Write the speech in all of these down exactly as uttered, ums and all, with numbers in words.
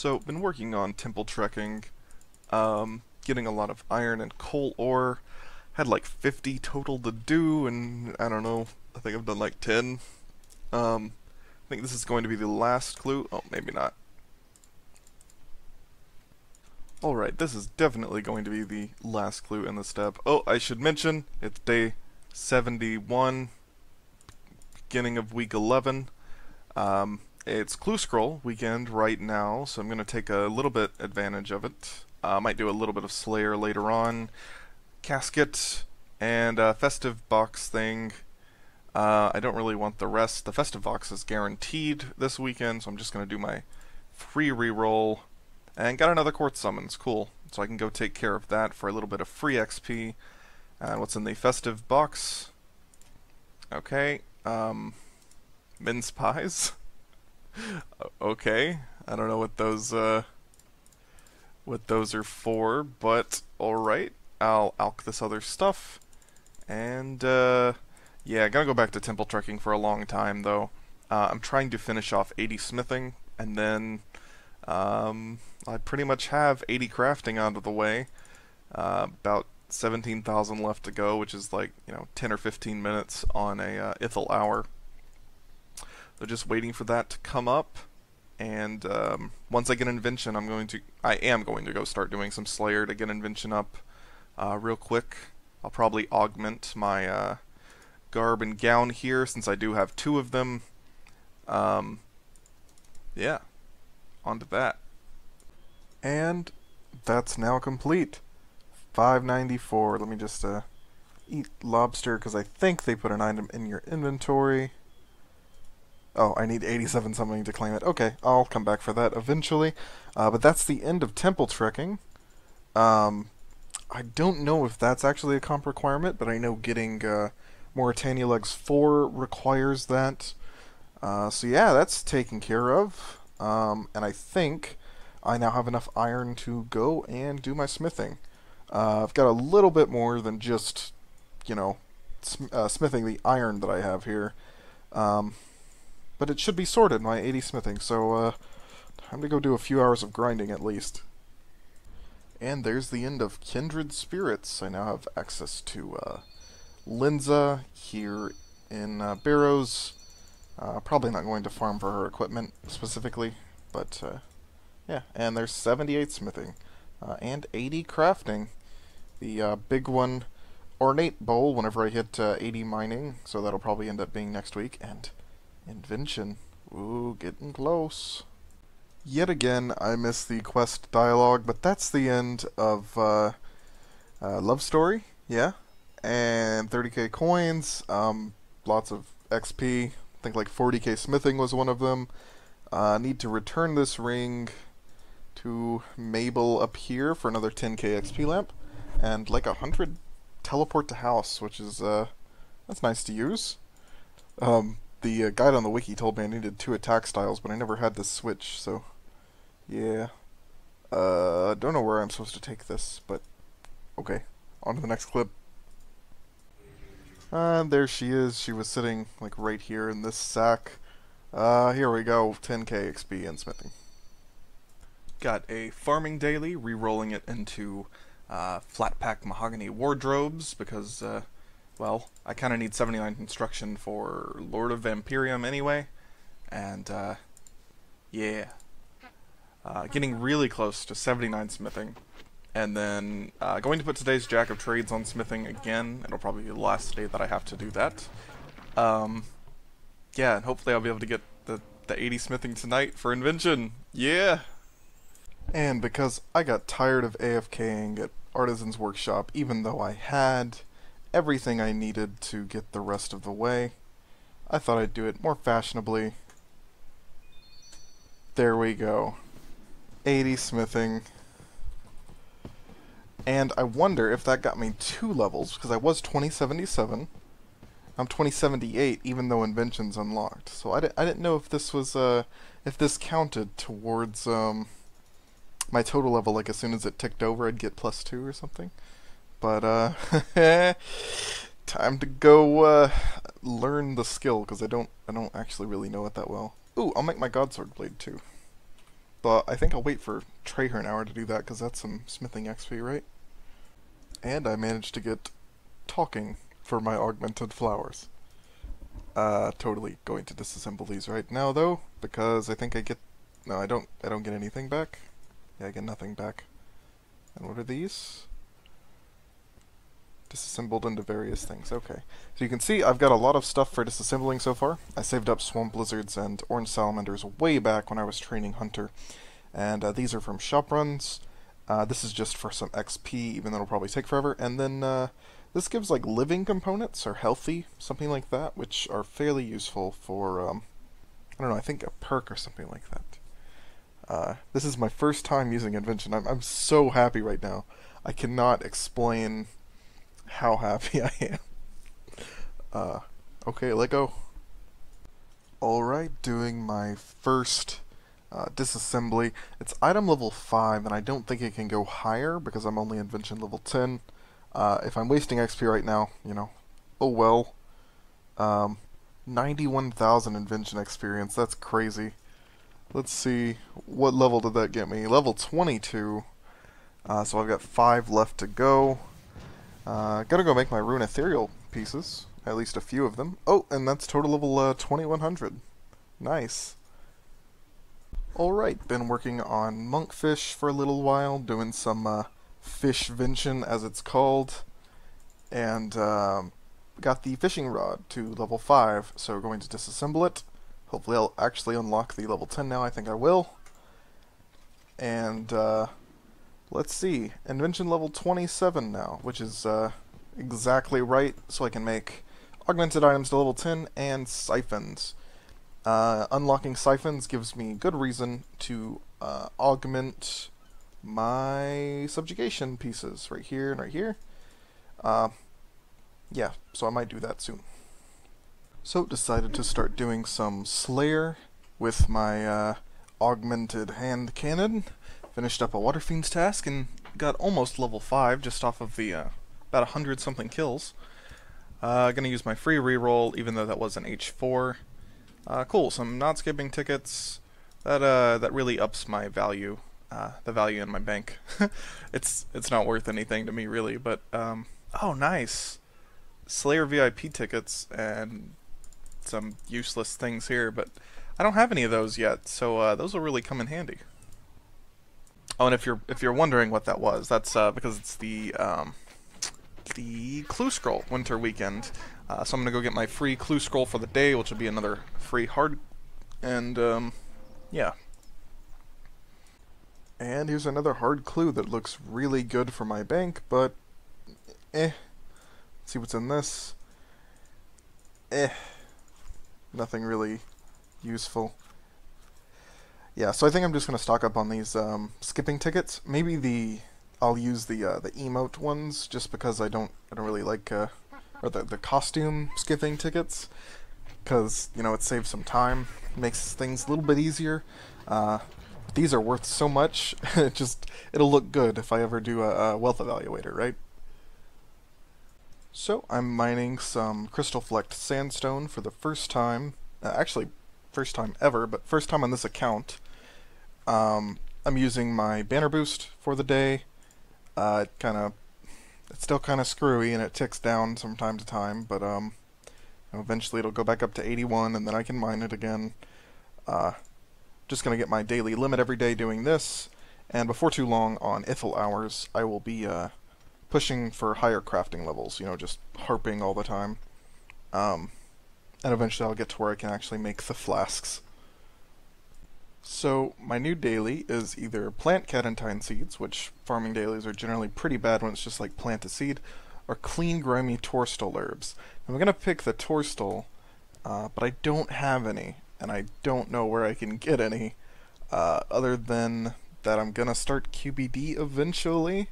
So, been working on temple trekking, um, getting a lot of iron and coal ore. Had like fifty total to do, and I don't know, I think I've done like ten. Um, I think this is going to be the last clue. Oh, maybe not. Alright, this is definitely going to be the last clue in the step. Oh, I should mention, it's day seventy-one, beginning of week eleven. Um, it's clue scroll weekend right now, so I'm going to take a little bit advantage of it. Uh, I might do a little bit of Slayer later on. Casket, and a festive box thing. Uh, I don't really want the rest. The festive box is guaranteed this weekend, so I'm just going to do my free reroll. And got another quartz summons, cool. So I can go take care of that for a little bit of free X P. And uh, what's in the festive box? Okay, um, mince pies. Okay, I don't know what those uh, what those are for, but all right. I'll alk this other stuff. And uh, yeah, gotta go back to temple trekking for a long time though. Uh, I'm trying to finish off eighty smithing, and then. Um, I pretty much have eighty crafting out of the way, uh, about seventeen thousand left to go, which is like, you know, ten or fifteen minutes on a uh, Ithil hour. So just waiting for that to come up, and um, once I get Invention, I'm going to, I am going to go start doing some Slayer to get Invention up uh, real quick. I'll probably augment my uh, garb and gown here, since I do have two of them. Um, yeah. Onto that. And that's now complete. five ninety-four. Let me just uh, eat lobster because I think they put an item in your inventory. Oh, I need eighty-seven something to claim it. Okay, I'll come back for that eventually. Uh, but that's the end of temple trekking. Um, I don't know if that's actually a comp requirement, but I know getting uh, Morytania Legs four requires that. Uh, so yeah, that's taken care of. Um, and I think I now have enough iron to go and do my smithing. Uh, I've got a little bit more than just, you know, sm uh, smithing the iron that I have here. Um, but it should be sorted, my eighty smithing, so uh, time to go do a few hours of grinding at least. And there's the end of Kindred Spirits. I now have access to uh, Linza here in uh, Barrows. Uh, probably not going to farm for her equipment specifically, but uh, yeah. And there's seventy-eight smithing uh, and eighty crafting. The uh, big one, ornate bowl, whenever I hit uh, eighty mining, so that'll probably end up being next week. And invention. Ooh, getting close. Yet again, I missed the quest dialogue, but that's the end of uh, uh, Love Story, yeah. And thirty K coins, um, lots of X P. I think like forty K smithing was one of them. Uh, need to return this ring to Mabel up here for another ten K X P lamp, and like a hundred teleport to house, which is uh, that's nice to use. Um, the uh, guide on the wiki told me I needed two attack styles, but I never had this switch, so yeah. Uh, don't know where I'm supposed to take this, but okay. On to the next clip. And uh, there she is. She was sitting like right here in this sack. Uh, here we go. ten K X P and smithing. Got a farming daily, re-rolling it into uh, flat pack mahogany wardrobes because, uh, well, I kind of need seventy-nine construction for Lord of Vampirium anyway. And, uh, yeah. Uh, getting really close to seventy-nine smithing. And then uh, going to put today's Jack of Trades on smithing again. It'll probably be the last day that I have to do that. Um, yeah, and hopefully I'll be able to get the, the eighty smithing tonight for Invention. Yeah! And because I got tired of AFKing at Artisan's Workshop, even though I had everything I needed to get the rest of the way, I thought I'd do it more fashionably. There we go. eighty smithing. And I wonder if that got me two levels, because I was twenty seventy-seven. I'm twenty seventy-eight, even though Invention's unlocked. So I, di I didn't know if this was, uh, if this counted towards um, my total level. Like, as soon as it ticked over, I'd get plus two or something. But, uh, time to go uh, learn the skill, because I don't, I don't actually really know it that well. Ooh, I'll make my Godsword Blade, too. But I think I'll wait for Trahaearn Hour to do that, because that's some smithing X P, right? And I managed to get talking for my augmented flowers. Uh, totally going to disassemble these right now, though, because I think I get... No, I don't, I don't get anything back. Yeah, I get nothing back. And what are these? Disassembled into various things, okay. So you can see I've got a lot of stuff for disassembling so far. I saved up swamp lizards and orange salamanders way back when I was training Hunter. And uh, these are from shop runs. Uh, this is just for some X P, even though it'll probably take forever. And then uh, this gives like living components, or healthy, something like that, which are fairly useful for, um, I don't know, I think a perk or something like that. Uh, this is my first time using Invention. I'm, I'm so happy right now. I cannot explain how happy I am. Uh, okay, let go. Alright, doing my first uh, disassembly. It's item level five, and I don't think it can go higher because I'm only Invention level ten. Uh, if I'm wasting X P right now, you know, oh well. Um, ninety-one thousand Invention experience, that's crazy. Let's see, what level did that get me? Level twenty-two. Uh, so I've got five left to go. Uh, gotta go make my Rune Ethereal pieces, at least a few of them. Oh, and that's total level uh, twenty-one hundred. Nice. Alright, been working on monkfish for a little while, doing some uh, fishvention as it's called. And um, got the fishing rod to level five, so we're going to disassemble it. Hopefully I'll actually unlock the level ten now, I think I will. And uh, let's see, Invention level twenty-seven now, which is uh, exactly right, so I can make augmented items to level ten and siphons. Uh, unlocking siphons gives me good reason to uh, augment my subjugation pieces right here and right here. Uh, yeah, so I might do that soon. So decided to start doing some Slayer with my uh, augmented hand cannon. Finished up a Water Fiend's task and got almost level five just off of the uh, about one hundred something kills. Uh, gonna use my free reroll even though that was an H four. Uh, cool, some not skipping tickets. That uh, that really ups my value, uh, the value in my bank. it's it's not worth anything to me really, but um, oh nice, Slayer V I P tickets and some useless things here, but I don't have any of those yet, so uh, those will really come in handy. Oh, and if you're if you're wondering what that was, that's uh, because it's the um, the Clue Scroll Winter Weekend. Uh, so I'm gonna go get my free Clue Scroll for the day, which will be another free hard. And um, yeah. And here's another hard clue that looks really good for my bank, but eh. Let's see what's in this. Eh. Nothing really useful. Yeah, so I think I'm just going to stock up on these um, skipping tickets. Maybe the I'll use the uh, the emote ones just because I don't I don't really like uh, or the the costume skipping tickets, because you know it saves some time, makes things a little bit easier. Uh, these are worth so much. it just it'll look good if I ever do a, a wealth evaluator, right? So I'm mining some crystal flecked sandstone for the first time. Uh, actually. First time ever, but first time on this account. Um, I'm using my banner boost for the day. Uh, it kind of, it's still kind of screwy and it ticks down from time to time, but um, you know, eventually it'll go back up to eighty-one and then I can mine it again. Uh, just gonna get my daily limit every day doing this, and before too long on Ithil hours I will be uh, pushing for higher crafting levels. You know, just harping all the time. Um, And eventually I'll get to where I can actually make the flasks. So my new daily is either plant catentine seeds, which farming dailies are generally pretty bad when it's just like plant a seed, or clean grimy torstol herbs. I'm going to pick the torstol, uh, but I don't have any, and I don't know where I can get any, uh, other than that I'm going to start Q B D eventually.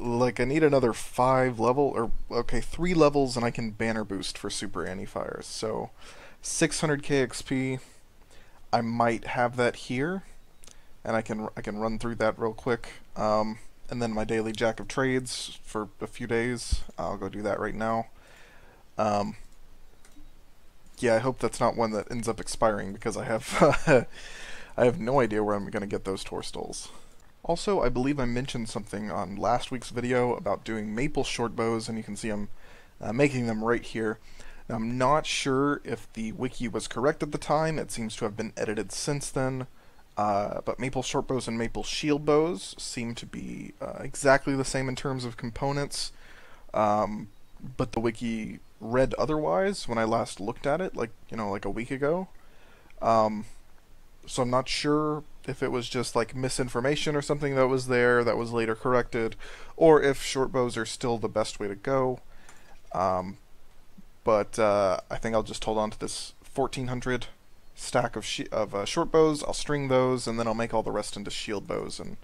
Like, I need another five level, or, okay, three levels, and I can banner boost for super anti-fires. So, six hundred K X P, I might have that here, and I can I can run through that real quick. Um, and then my daily Jack of Trades for a few days. I'll go do that right now. Um, yeah, I hope that's not one that ends up expiring, because I have... I have no idea where I'm going to get those torstals. Also, I believe I mentioned something on last week's video about doing maple shortbows, and you can see I'm uh, making them right here. Now, I'm not sure if the wiki was correct at the time. It seems to have been edited since then. Uh, but maple shortbows and maple shield bows seem to be uh, exactly the same in terms of components. Um, but the wiki read otherwise when I last looked at it, like, you know, like a week ago. Um, so I'm not sure if it was just like misinformation or something that was there that was later corrected, or if shortbows are still the best way to go. Um, but uh, I think I'll just hold on to this fourteen hundred stack of, sh of uh, short bows. I'll string those, and then I'll make all the rest into shield bows and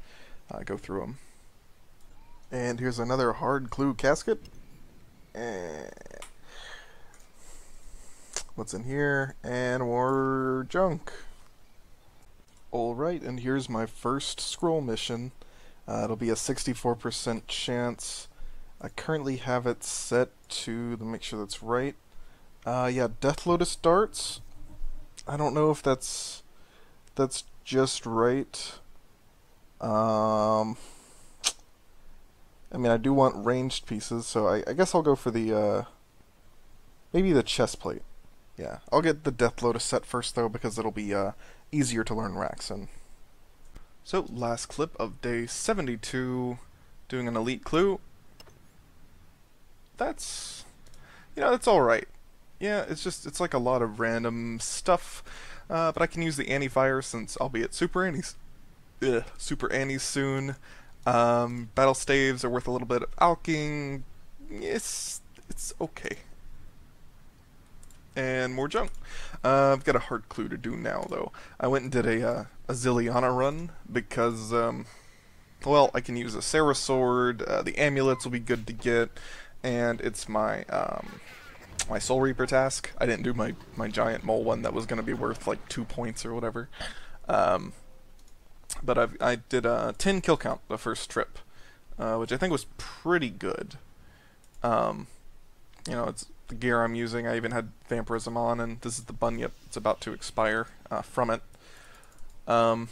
uh, go through them. And here's another hard clue casket. Eh. What's in here? And more junk. Alright, and here's my first scroll mission. Uh, it'll be a sixty-four percent chance. I currently have it set to, let me make sure that's right. Uh, yeah, Death Lotus darts. I don't know if that's that's just right. Um, I mean, I do want ranged pieces, so I, I guess I'll go for the uh, maybe the chest plate. Yeah, I'll get the Death Lotus set first though, because it'll be uh, easier to learn Raxxon. So last clip of day seventy-two, doing an elite clue. That's you know that's all right. Yeah, it's just, it's like a lot of random stuff, uh, but I can use the Annie Fire since I'll be at Super Annie's, ugh, Super Annie's soon. Um, battle staves are worth a little bit of alking. It's, it's okay. And more junk. Uh, I've got a hard clue to do now, though. I went and did a, uh, a Zilliana run because, um, well, I can use a Sarah sword, uh, the amulets will be good to get, and it's my, um... my Soul Reaper task. I didn't do my, my giant mole one that was going to be worth like two points or whatever. Um, but I've, I did a ten kill count the first trip, uh, which I think was pretty good. Um, you know, it's the gear I'm using. I even had Vampirism on, and this is the bunyip. It's about to expire uh, from it. Um,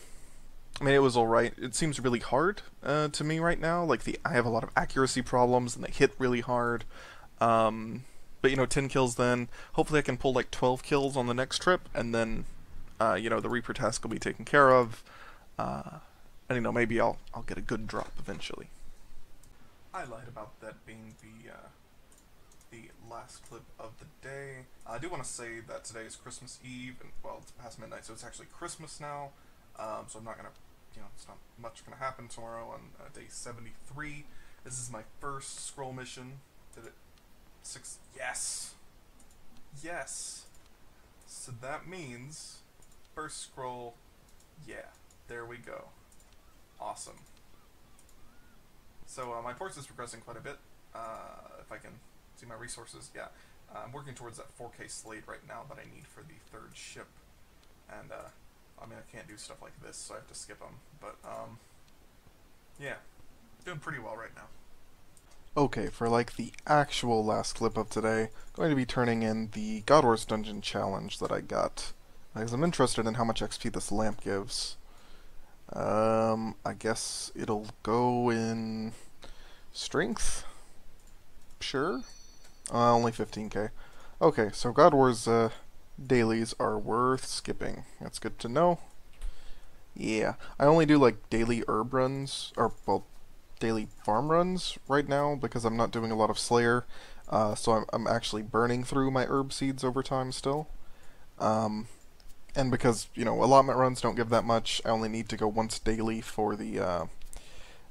I mean, it was alright. It seems really hard uh, to me right now. Like, the I have a lot of accuracy problems, and they hit really hard. Um... But, you know, ten kills then. Hopefully I can pull, like, twelve kills on the next trip, and then, uh, you know, the Reaper task will be taken care of. Uh, and, you know, maybe I'll I'll get a good drop eventually. I lied about that being the, uh, the last clip of the day. I do want to say that today is Christmas Eve, and, well, it's past midnight, so it's actually Christmas now. Um, so I'm not going to, you know, it's not much going to happen tomorrow on uh, day seventy-three. This is my first scroll mission. Did it? Six, yes, yes, so that means, first scroll, yeah, there we go, awesome. So uh, my course is progressing quite a bit, uh, if I can see my resources, yeah, uh, I'm working towards that four K slate right now that I need for the third ship, and uh, I mean I can't do stuff like this, so I have to skip them, but um, yeah, doing pretty well right now. Okay, for like the actual last clip of today, I'm going to be turning in the God Wars Dungeon challenge that I got, because I'm interested in how much X P this lamp gives. Um, I guess it'll go in strength? Sure? Uh, only fifteen K. Okay, so God Wars uh, dailies are worth skipping. That's good to know. Yeah, I only do like daily herb runs, or well, daily farm runs right now because I'm not doing a lot of Slayer, uh, so I'm, I'm actually burning through my herb seeds over time still. Um, and because, you know, allotment runs don't give that much, I only need to go once daily for the uh,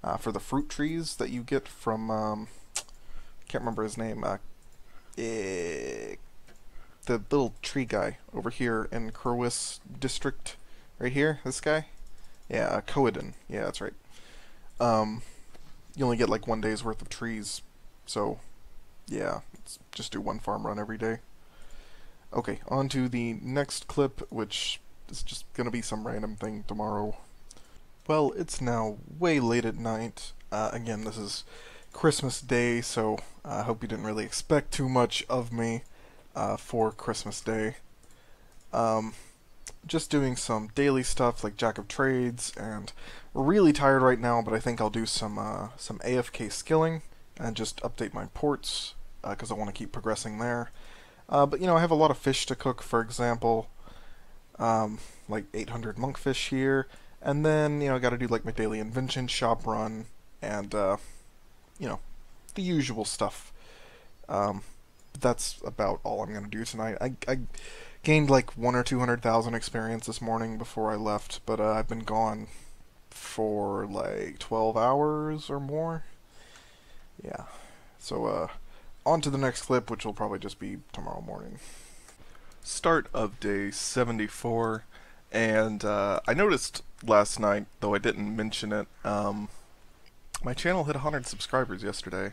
uh, for the fruit trees that you get from, um, can't remember his name, uh, eh, the little tree guy over here in Kerwis district, right here, this guy? Yeah, Coedon, yeah, that's right. Um, You only get like one day's worth of trees, so yeah, let's just do one farm run every day. Okay, on to the next clip, which is just gonna be some random thing tomorrow. Well, it's now way late at night. Uh, again, this is Christmas Day, so I uh, hope you didn't really expect too much of me uh, for Christmas Day. Um, just doing some daily stuff like Jack of Trades, and we're really tired right now, but I think I'll do some uh, some A F K skilling and just update my ports because uh, I want to keep progressing there. Uh, but you know, I have a lot of fish to cook, for example, um, like eight hundred monkfish here, and then you know I got to do like my daily invention shop run and uh, you know the usual stuff. Um, that's about all I'm gonna do tonight. I, I gained like one or two hundred thousand experience this morning before I left, but uh, I've been gone for like twelve hours or more. Yeah. So uh, on to the next clip, which will probably just be tomorrow morning. Start of day seventy-four, and uh, I noticed last night, though I didn't mention it, um, my channel hit one hundred subscribers yesterday,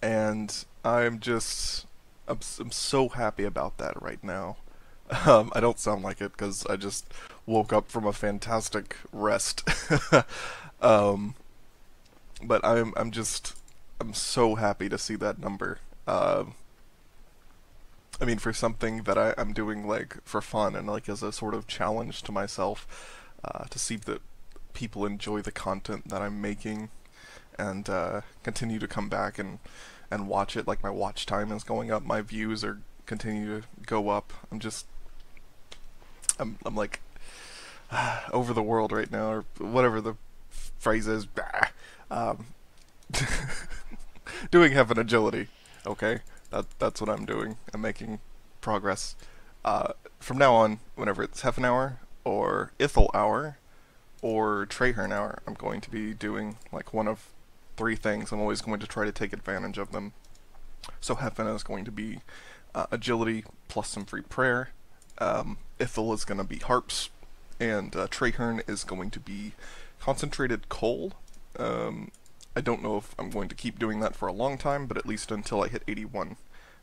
and I'm just I'm, I'm so happy about that right now. Um, I don't sound like it because I just woke up from a fantastic rest. um, but I'm I'm just I'm so happy to see that number. Uh, I mean, for something that I, I'm doing like for fun and like as a sort of challenge to myself, uh, to see that people enjoy the content that I'm making and uh, continue to come back and and watch it. Like my watch time is going up, my views are continue to go up. I'm just I'm, I'm like uh, over the world right now, or whatever the phrase is. Um, doing heaven agility, okay? That that's what I'm doing. I'm making progress. Uh, from now on, whenever it's Hefna hour or Ithil hour or Trahaearn hour, I'm going to be doing like one of three things. I'm always going to try to take advantage of them. So Hefna is going to be Uh, agility plus some free prayer. Um, Ithil is going to be harps, and uh, Trahaearn is going to be concentrated coal. Um, I don't know if I'm going to keep doing that for a long time, but at least until I hit eighty-one,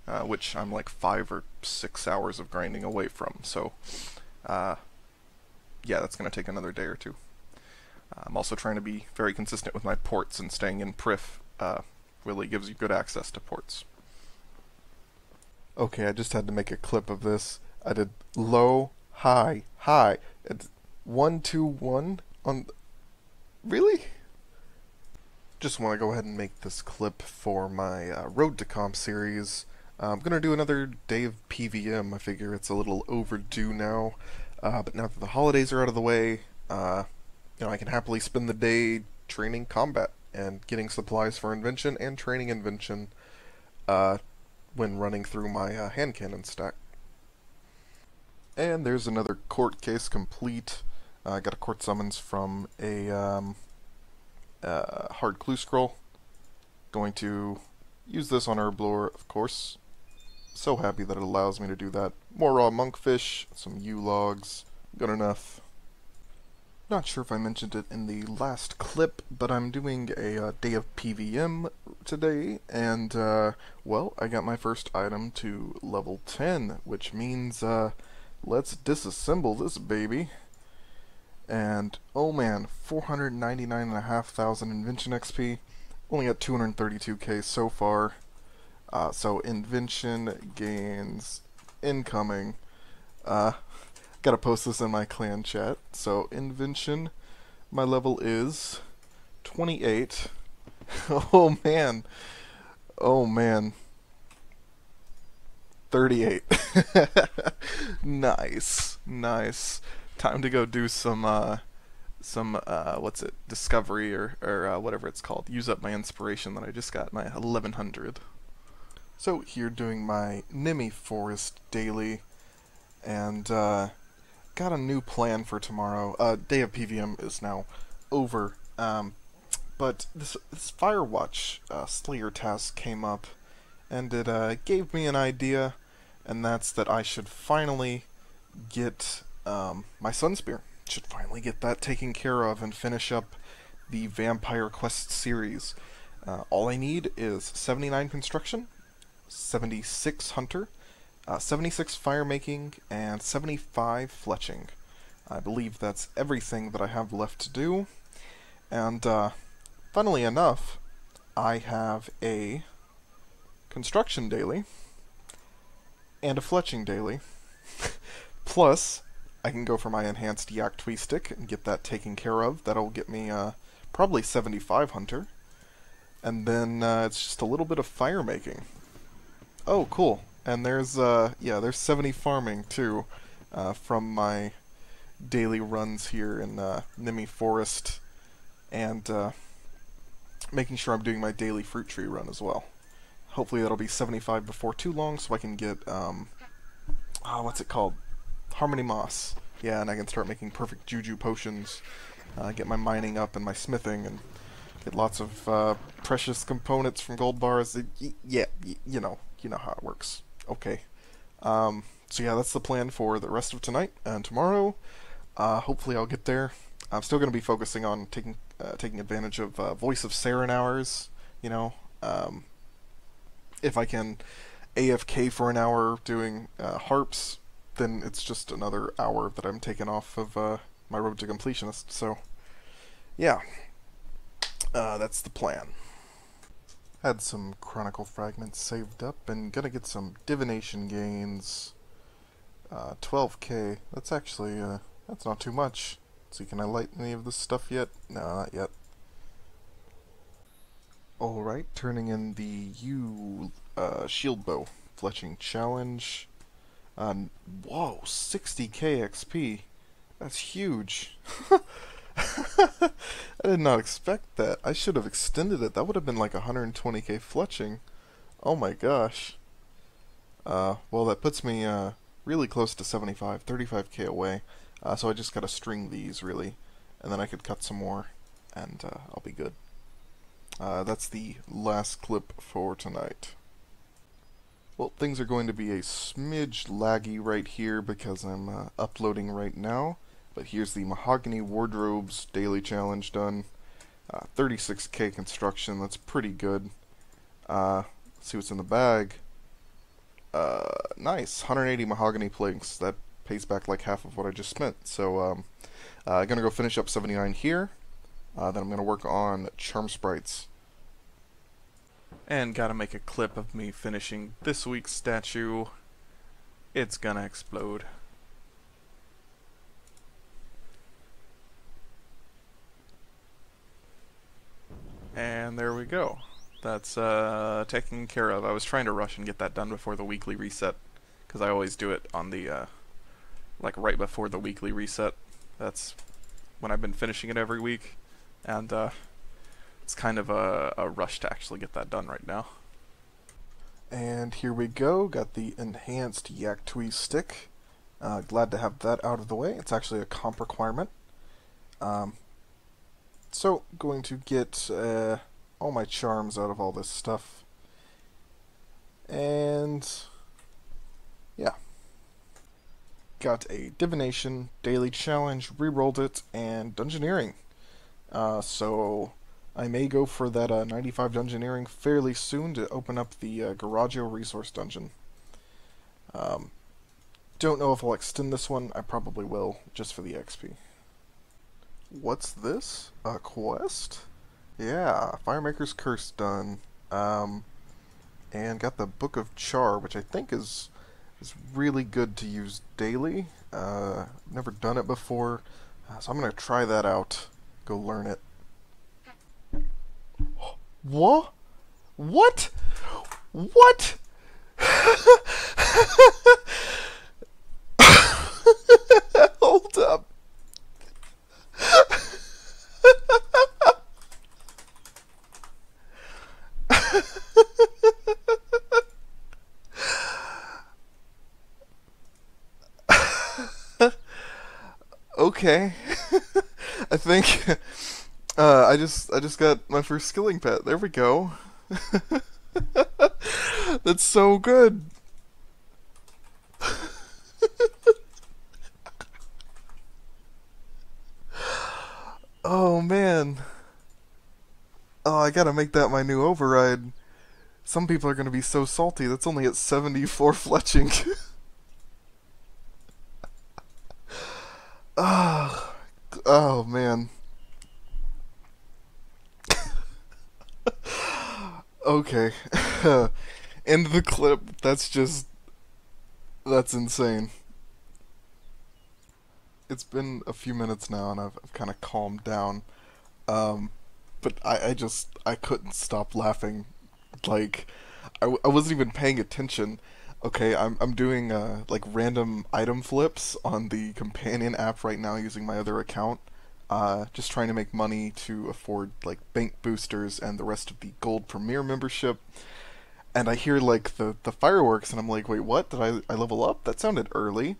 uh, which I'm like five or six hours of grinding away from. So, uh, yeah, that's going to take another day or two. Uh, I'm also trying to be very consistent with my ports, and staying in P R I F uh, really gives you good access to ports. Okay, I just had to make a clip of this. I did low, high, high. It's one, two, one on... Really? Just want to go ahead and make this clip for my uh, Road to Comp series. Uh, I'm going to do another day of P V M. I figure it's a little overdue now. Uh, but now that the holidays are out of the way, uh, you know, I can happily spend the day training combat and getting supplies for invention and training invention. Uh... when running through my uh, hand cannon stack. And there's another court case complete. I uh, got a court summons from a um, uh, hard clue scroll. Going to use this on Herblore, of course. So happy that it allows me to do that. More raw monkfish, some U-logs, good enough. Not sure if I mentioned it in the last clip, but I'm doing a uh, day of P V M today, and, uh, well, I got my first item to level ten, which means, uh, let's disassemble this baby. And, oh man, four hundred ninety-nine thousand five hundred invention X P, only at two hundred thirty-two K so far. Uh, so invention gains incoming. Uh... Gotta post this in my clan chat. So, invention, my level is twenty-eight. Oh man. Oh man. thirty-eight. Nice. Nice. Time to go do some, uh, some, uh, what's it? Discovery or, or uh, whatever it's called. Use up my inspiration that I just got, my eleven hundred. So, here doing my Nimi Forest daily. And, uh,. got a new plan for tomorrow. Uh, Day of P V M is now over, um, but this, this Firewatch uh, Slayer task came up, and it uh, gave me an idea, and that's that I should finally get um, my Sunspear. Should finally get that taken care of and finish up the Vampire Quest series. Uh, all I need is seventy-nine Construction, seventy-six Hunter, Uh, seventy-six fire making, and seventy-five fletching. I believe that's everything that I have left to do. And, uh, funnily enough, I have a construction daily and a fletching daily, plus I can go for my enhanced Yak Twee stick and get that taken care of. That'll get me uh, probably seventy-five Hunter. And then uh, it's just a little bit of fire making. Oh, cool. And there's, uh, yeah, there's seventy farming too uh, from my daily runs here in uh, Nimi Forest and uh, making sure I'm doing my daily fruit tree run as well. Hopefully that'll be seventy-five before too long so I can get, um, oh, what's it called? Harmony Moss. Yeah, and I can start making perfect juju potions, uh, get my mining up and my smithing, and get lots of uh, precious components from gold bars. Y yeah, y you know, you know how it works. Okay. Um, so yeah, that's the plan for the rest of tonight and tomorrow. Uh, hopefully I'll get there. I'm still going to be focusing on taking uh, taking advantage of uh, Voice of Saren hours, you know. Um, if I can A F K for an hour doing uh, harps, then it's just another hour that I'm taking off of uh, my road to completionist. So, yeah, uh, that's the plan. Had some Chronicle Fragments saved up, and gonna get some Divination gains. Uh, twelve K, that's actually, uh, that's not too much. Let's see, can I light any of this stuff yet? No, not yet. Alright, turning in the U uh, Shield Bow Fletching Challenge. Um, whoa, sixty K X P. That's huge. I did not expect that. I should have extended it. That would have been like one hundred twenty K fletching. Oh my gosh. Uh, well, that puts me uh, really close to seventy-five, thirty-five K away. Uh, so I just gotta string these, really. And then I could cut some more, and uh, I'll be good. Uh, that's the last clip for tonight. Well, things are going to be a smidge laggy right here because I'm uh, uploading right now, but here's the Mahogany Wardrobes Daily Challenge done. Uh, thirty-six K construction, that's pretty good. Uh, let's see what's in the bag. Uh, nice, one hundred eighty mahogany planks, that pays back like half of what I just spent. So um, uh, I'm going to go finish up seventy-nine here, uh, then I'm going to work on Charm Sprites. And gotta make a clip of me finishing this week's statue. It's gonna explode. And there we go. That's uh, taken care of. I was trying to rush and get that done before the weekly reset, because I always do it on the, uh, like right before the weekly reset. That's when I've been finishing it every week. And uh, it's kind of a, a rush to actually get that done right now. And here we go, got the enhanced Yak Twee stick. Uh, glad to have that out of the way. It's actually a comp requirement. Um, so, going to get uh, all my charms out of all this stuff. And yeah. Got a Divination, Daily Challenge, rerolled it, and Dungeoneering. Uh, so I may go for that uh, ninety-five Dungeoneering fairly soon to open up the uh, Garagio Resource Dungeon. Um, don't know if I'll extend this one. I probably will, just for the X P. What's this? A quest? Yeah, Firemaker's Curse done. Um, and got the Book of Char, which I think is, is really good to use daily. Uh, never done it before, so I'm going to try that out. Go learn it. What? What? What? Hold up. Okay. I think Uh, I just I just got my first skilling pet. There we go. That's so good. Oh man. Oh, I gotta make that my new override. Some people are gonna be so salty. That's only at seventy-four fletching. Oh, oh man. Okay, end the clip, that's just, that's insane. it's been a few minutes now, and I've, I've kind of calmed down. Um, but I, I just, I couldn't stop laughing. Like, I, I wasn't even paying attention. Okay, I'm I'm doing uh, like random item flips on the companion app right now using my other account. Uh, just trying to make money to afford like bank boosters and the rest of the Gold Premier membership. And I hear like the the fireworks, and I'm like, wait, what? Did I I level up? That sounded early.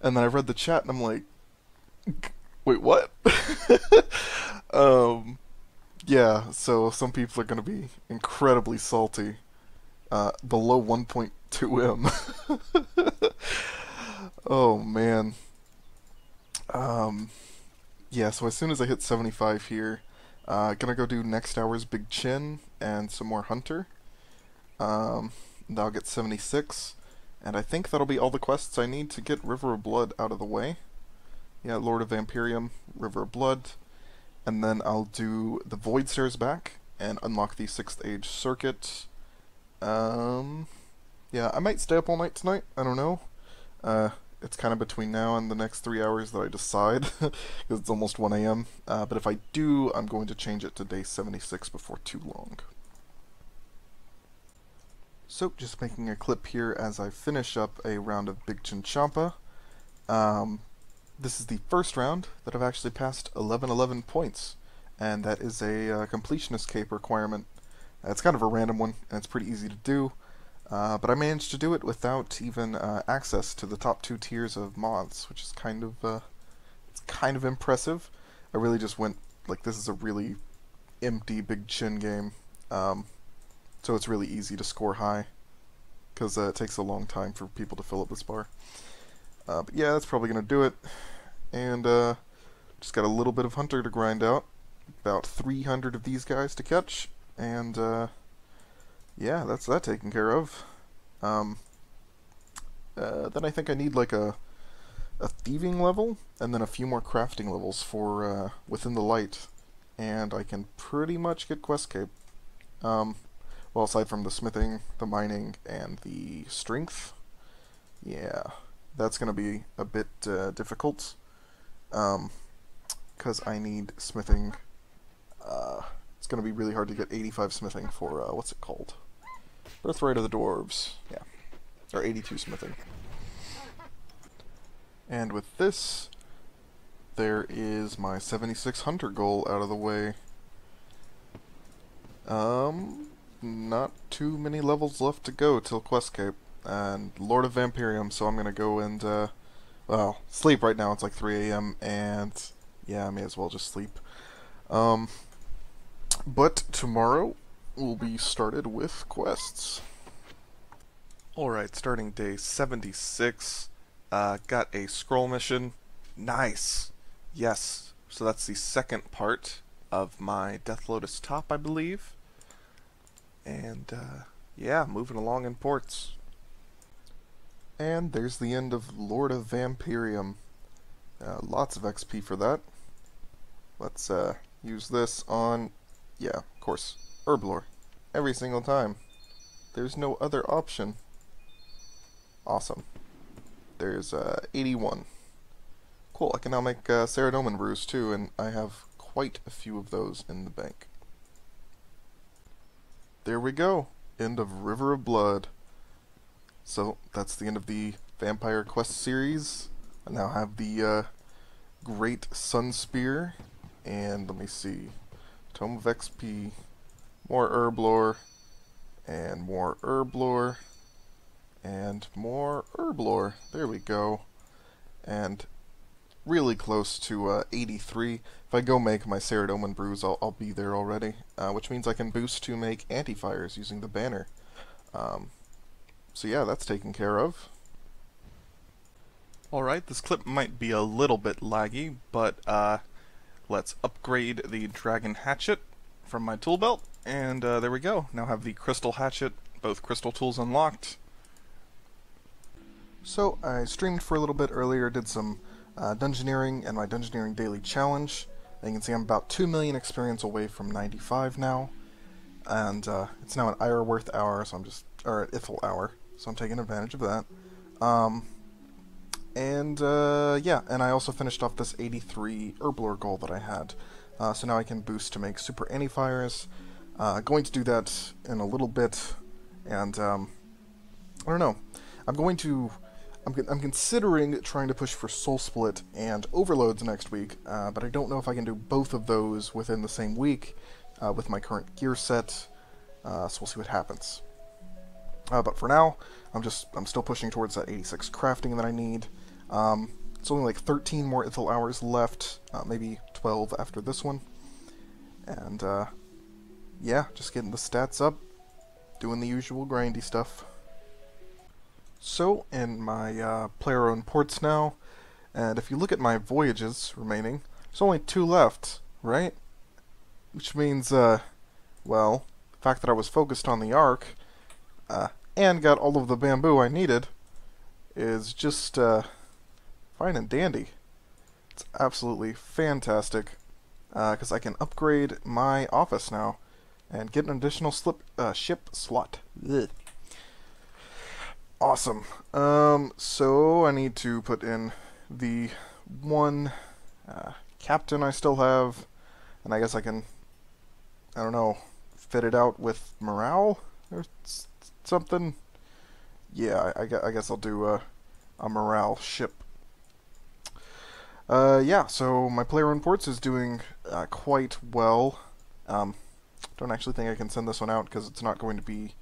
And then I read the chat, and I'm like, wait, what? um, yeah. So some people are gonna be incredibly salty. Uh, below one point two M. Oh man. Um, yeah. So as soon as I hit seventy-five here, uh, gonna go do next hour's Big Chin and some more Hunter. Um, that'll get seventy-six, and I think that'll be all the quests I need to get River of Blood out of the way. Yeah, Lord of Vampirium, River of Blood, and then I'll do the Void Stairs back and unlock the Sixth Age Circuit. Um, yeah, I might stay up all night tonight, I don't know. Uh, it's kind of between now and the next three hours that I decide, because it's almost one A M, uh, but if I do, I'm going to change it to day seventy-six before too long. So, just making a clip here as I finish up a round of Big Chinchampa. Um, this is the first round that I've actually passed eleven eleven points, and that is a uh, completionist cape requirement. It's kind of a random one, and it's pretty easy to do, uh, but I managed to do it without even uh, access to the top two tiers of moths, which is kind of uh, it's kind of impressive. I really just went, like, this is a really empty Big Chin game. Um, So it's really easy to score high, because uh, it takes a long time for people to fill up this bar. Uh, but yeah, that's probably going to do it. And uh, just got a little bit of Hunter to grind out. About three hundred of these guys to catch. And uh, yeah, that's that taken care of. Um, uh, then I think I need like a, a thieving level, and then a few more crafting levels for uh, Within the Light. And I can pretty much get Quest Cape. Um, Well, aside from the smithing, the mining, and the strength, yeah, that's going to be a bit uh, difficult, um, because I need smithing. Uh, it's going to be really hard to get eighty-five smithing for, uh, what's it called? Birthright of the Dwarves, yeah, or eighty-two smithing. And with this, there is my seventy-six hunter goal out of the way. Um... Not too many levels left to go till Quest Cape and Lord of Vampirium, so I'm going to go and, uh, well, sleep right now. It's like three A M, and yeah, I may as well just sleep. Um, but tomorrow will be started with quests. Alright, starting day seventy-six, uh, got a scroll mission. Nice! Yes, so that's the second part of my Death Lotus top, I believe. And, uh, yeah, moving along in ports. And there's the end of Lord of Vampirium. Uh, lots of X P for that. Let's, uh, use this on, yeah, of course, Herblore. Every single time. There's no other option. Awesome. There's, uh, eighty-one. Cool, I can now make, uh, Ceridoman brews, too, and I have quite a few of those in the bank. There we go. End of River of Blood. So that's the end of the Vampire Quest series. I now have the uh, Great Sun Spear, and let me see, Tome of X P, more Herblore, and more Herblore, and more Herblore. There we go. And really close to uh, eighty-three. If I go make my Ceridoman brews, I'll, I'll be there already, uh, which means I can boost to make anti-fires using the banner. Um, so yeah, that's taken care of. Alright, this clip might be a little bit laggy, but uh, let's upgrade the Dragon Hatchet from my tool belt, and uh, there we go. Now have the Crystal Hatchet, both crystal tools unlocked. So I streamed for a little bit earlier, did some Uh, Dungeoneering and my Dungeoneering Daily Challenge. And you can see I'm about two million experience away from ninety-five now. And uh, it's now an Ireworth hour, so I'm just, or an Ithil hour, so I'm taking advantage of that. Um, And uh, yeah, and I also finished off this eighty-three Herblore goal that I had. Uh, so now I can boost to make super anti-fires. Uh, going to do that in a little bit, and um, I don't know. I'm going to. I'm, I'm considering trying to push for Soul Split and Overloads next week, uh, but I don't know if I can do both of those within the same week uh, with my current gear set, uh, so we'll see what happens. Uh, but for now, I'm just I'm still pushing towards that eighty-six crafting that I need. Um, it's only like thirteen more Ithil hours left, uh, maybe twelve after this one. And uh, yeah, just getting the stats up, doing the usual grindy stuff. So, in my uh, player-owned ports now, and if you look at my voyages remaining, there's only two left, right? Which means, uh, well, the fact that I was focused on the Ark, uh, and got all of the bamboo I needed, is just, uh, fine and dandy. It's absolutely fantastic, because uh, I can upgrade my office now, and get an additional slip, uh, ship slot. Blech. Awesome. Um, so I need to put in the one uh, captain I still have, and I guess I can, I don't know, fit it out with morale or s something. Yeah, I, I guess I'll do a, a morale ship. Uh, yeah, so my player-owned ports is doing uh, quite well. Um, don't actually think I can send this one out because it's not going to be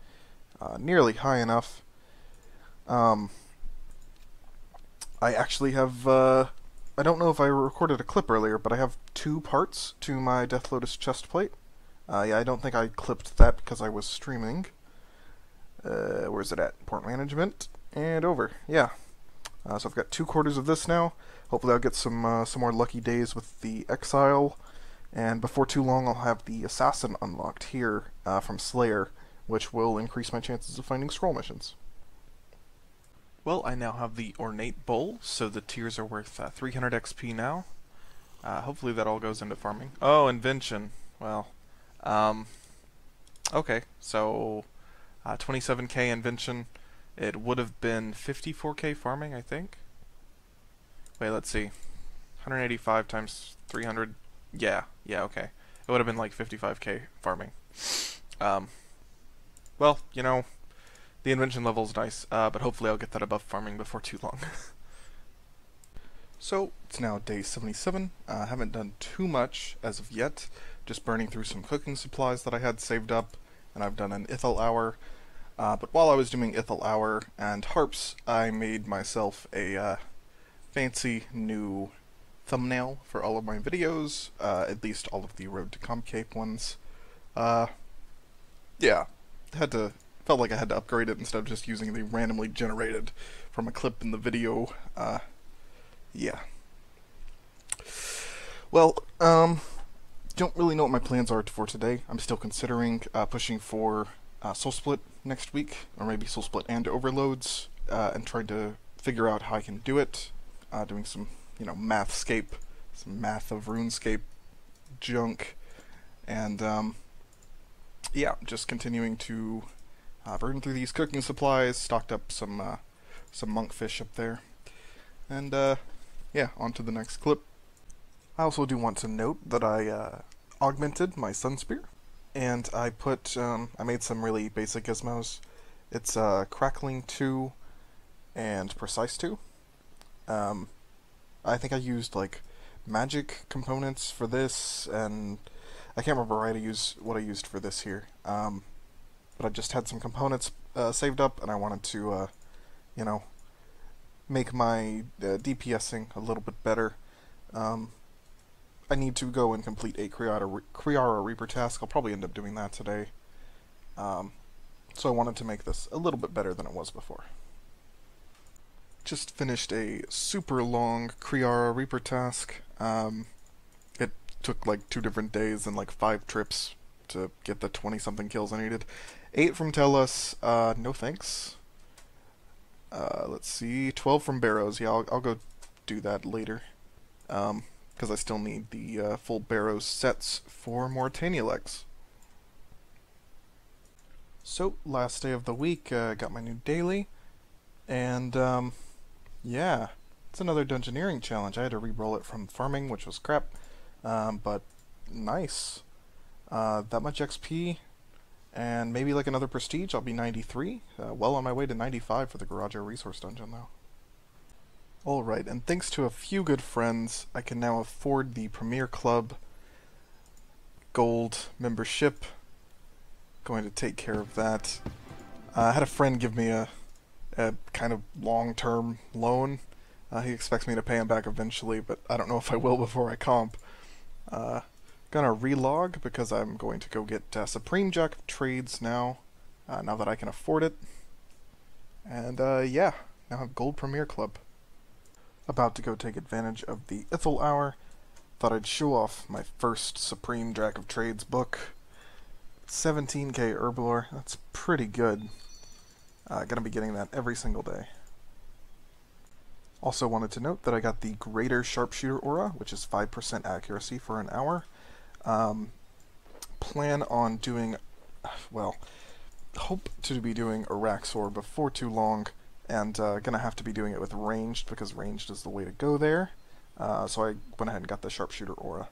uh, nearly high enough. Um, I actually have, uh, I don't know if I recorded a clip earlier, but I have two parts to my Death Lotus chest plate. Uh, yeah, I don't think I clipped that because I was streaming. Uh, where's it at? Port management, and over, yeah. Uh, so I've got two quarters of this now. Hopefully I'll get some, uh, some more lucky days with the Exile, and before too long I'll have the Assassin unlocked here, uh, from Slayer, which will increase my chances of finding scroll missions. Well, I now have the Ornate Bowl, so the tiers are worth uh, three hundred X P now. Uh, hopefully that all goes into farming. Oh, Invention. Well, um, okay, so uh, twenty-seven K Invention. It would have been fifty-four K farming, I think. Wait, let's see. one hundred eighty-five times three hundred. Yeah, yeah, okay. It would have been like fifty-five K farming. Um, well, you know, the invention level is nice, uh, but hopefully I'll get that above farming before too long. So, it's now day seventy-seven. I uh, haven't done too much as of yet. Just burning through some cooking supplies that I had saved up, and I've done an Ithil Hour. Uh, but while I was doing Ithil Hour and Harps, I made myself a uh, fancy new thumbnail for all of my videos, uh, at least all of the Road to Comcape ones. Uh, yeah, had to... Felt like I had to upgrade it instead of just using the randomly generated from a clip in the video. Uh, yeah. Well, um, don't really know what my plans are for today. I'm still considering uh, pushing for uh, Soul Split next week, or maybe Soul Split and Overloads, uh, and trying to figure out how I can do it. Uh, doing some, you know, mathscape, some math of RuneScape junk, and um, yeah, just continuing to. Uh, burning through these cooking supplies, stocked up some uh, some monkfish up there, and uh, yeah, on to the next clip. I also do want to note that I uh, augmented my sun spear, and I put um, I made some really basic gizmos. It's uh, crackling two and precise two. Um, I think I used like magic components for this, and I can't remember right. I use what I used for this here. Um, But I just had some components uh, saved up, and I wanted to, uh, you know, make my uh, DPSing a little bit better. Um, I need to go and complete a Kree'arra, Kree'arra Reaper task. I'll probably end up doing that today. Um, so I wanted to make this a little bit better than it was before. Just finished a super long Kree'arra Reaper task. Um, it took like two different days and like five trips to get the twenty-something kills I needed. eight from Tellus, uh, no thanks. Uh, let's see, twelve from Barrows, yeah, I'll, I'll go do that later. Um, because I still need the uh, full Barrows sets for Morytania legs. So, last day of the week, uh, got my new daily, and, um, yeah, It's another dungeoneering challenge. I had to re-roll it from farming, which was crap, um, but nice. Uh, that much X P, and maybe like another prestige. I'll be ninety-three, uh, well on my way to ninety-five for the Garagio Resource Dungeon though. Alright, and thanks to a few good friends, I can now afford the Premier Club Gold membership. Going to take care of that. Uh, I had a friend give me a, a kind of long-term loan. Uh, he expects me to pay him back eventually, but I don't know if I will before I comp. Uh, gonna relog because I'm going to go get uh, Supreme Jack of Trades now, uh, now that I can afford it. And uh, yeah, now I have Gold Premier Club. About to go take advantage of the Ithil Hour. Thought I'd show off my first Supreme Jack of Trades book. seventeen K Herblore, that's pretty good. Uh, gonna be getting that every single day. Also wanted to note that I got the Greater Sharpshooter Aura, which is five percent accuracy for an hour. Um, plan on doing, well, hope to be doing Araxor before too long, and uh, gonna have to be doing it with ranged, because ranged is the way to go there. Uh, so I went ahead and got the Sharpshooter Aura.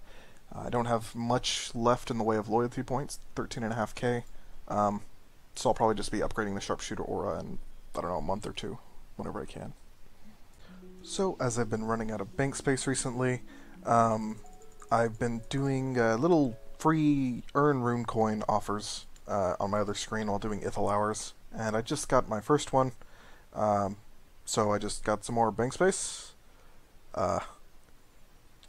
I don't have much left in the way of loyalty points, thirteen point five K, um, so I'll probably just be upgrading the Sharpshooter Aura in, I don't know, a month or two, whenever I can. So, as I've been running out of bank space recently, um, I've been doing uh, little free earn rune coin offers uh, on my other screen while doing Ithil hours, and I just got my first one, um, so I just got some more bank space, uh,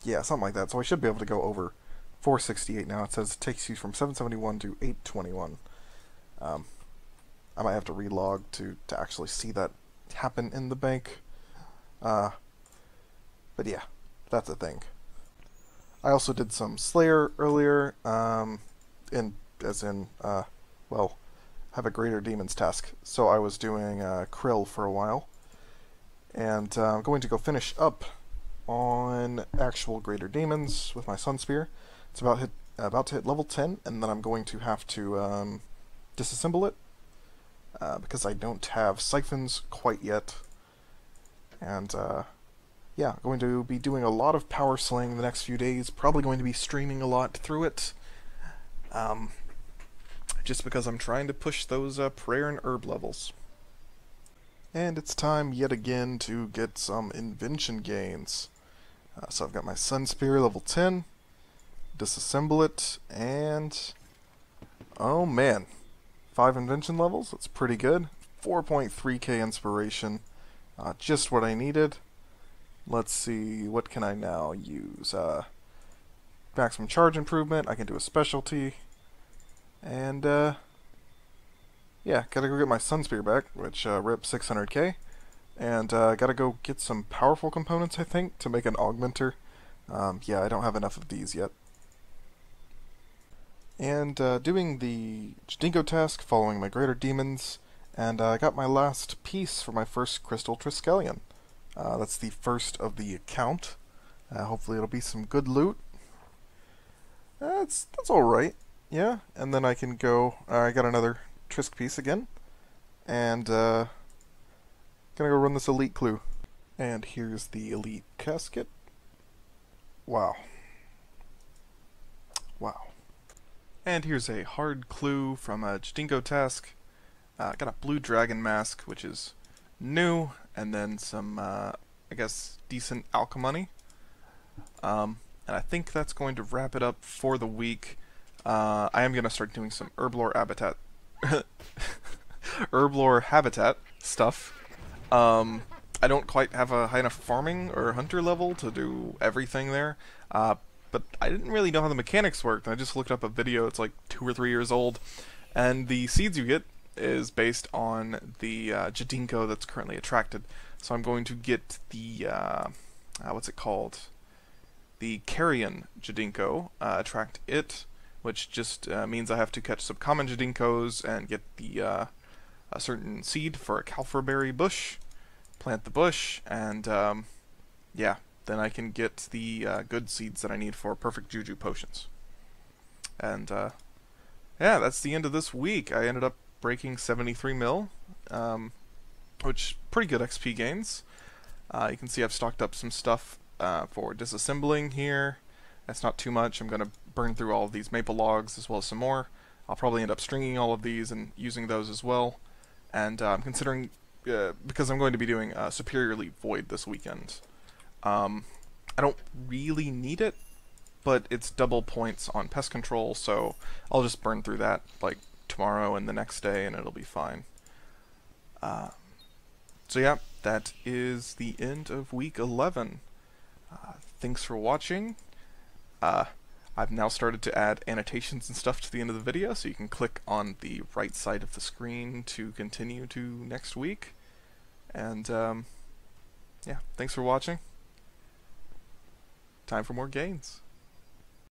yeah, something like that, so I should be able to go over four sixty-eight now. It says it takes you from seven seventy-one to eight twenty-one. Um, I might have to relog to, to actually see that happen in the bank. Uh, but yeah, that's a thing. I also did some Slayer earlier, um, in, as in, uh, well, have a Greater Demon's Task. So I was doing uh, Krill for a while, and uh, I'm going to go finish up on actual Greater Demons with my Sun Spear. It's about, hit, about to hit level ten, and then I'm going to have to um, disassemble it, uh, because I don't have siphons quite yet. And, uh, yeah, going to be doing a lot of power slaying the next few days, probably going to be streaming a lot through it, um, just because I'm trying to push those uh, prayer and herb levels. And it's time yet again to get some invention gains. Uh, so I've got my Sun Spear level ten, disassemble it, and, oh man, five invention levels, that's pretty good, four point three K inspiration. Uh, just what I needed. Let's see, what can I now use? Uh, maximum charge improvement, I can do a specialty, and uh, yeah, gotta go get my Sun Spear back, which uh, ripped six hundred K, and uh, gotta go get some powerful components, I think, to make an augmenter. Um, yeah, I don't have enough of these yet. And uh, doing the Jadinko task, following my Greater Demons, and uh, I got my last piece for my first Crystal Triskelion. Uh, that's the first of the account. Uh, hopefully it'll be some good loot. That's, that's alright, yeah. And then I can go, uh, I got another Trisk piece again. And uh, gonna go run this Elite Clue. And here's the Elite Casket. Wow. Wow. And here's a hard clue from a Jadinko task. I uh, got a blue dragon mask, which is new, and then some, uh, I guess, decent alchemy money. Um, and I think that's going to wrap it up for the week. Uh, I am going to start doing some Herblore Habitat, Herblore Habitat stuff. Um, I don't quite have a high enough farming or hunter level to do everything there, uh, but I didn't really know how the mechanics worked. I just looked up a video, it's like two or three years old, and the seeds you get is based on the uh, Jadinko that's currently attracted. So I'm going to get the, uh, uh, what's it called? The Carrion Jadinko, uh, attract it, which just uh, means I have to catch some common Jadinkos and get the uh, a certain seed for a calferberry bush, plant the bush, and um, yeah, then I can get the uh, good seeds that I need for perfect juju potions. And uh, yeah, that's the end of this week. I ended up breaking seventy-three mil, um, which pretty good X P gains. Uh, you can see I've stocked up some stuff uh, for disassembling here. That's not too much. I'm going to burn through all of these maple logs as well as some more. I'll probably end up stringing all of these and using those as well. And uh, I'm considering, uh, because I'm going to be doing uh, Superior League Void this weekend. Um, I don't really need it, but it's double points on pest control, so I'll just burn through that like tomorrow and the next day, and it'll be fine. Uh, so yeah, that is the end of week eleven. Uh, thanks for watching. Uh, I've now started to add annotations and stuff to the end of the video, so you can click on the right side of the screen to continue to next week. And um, yeah, thanks for watching. Time for more gains.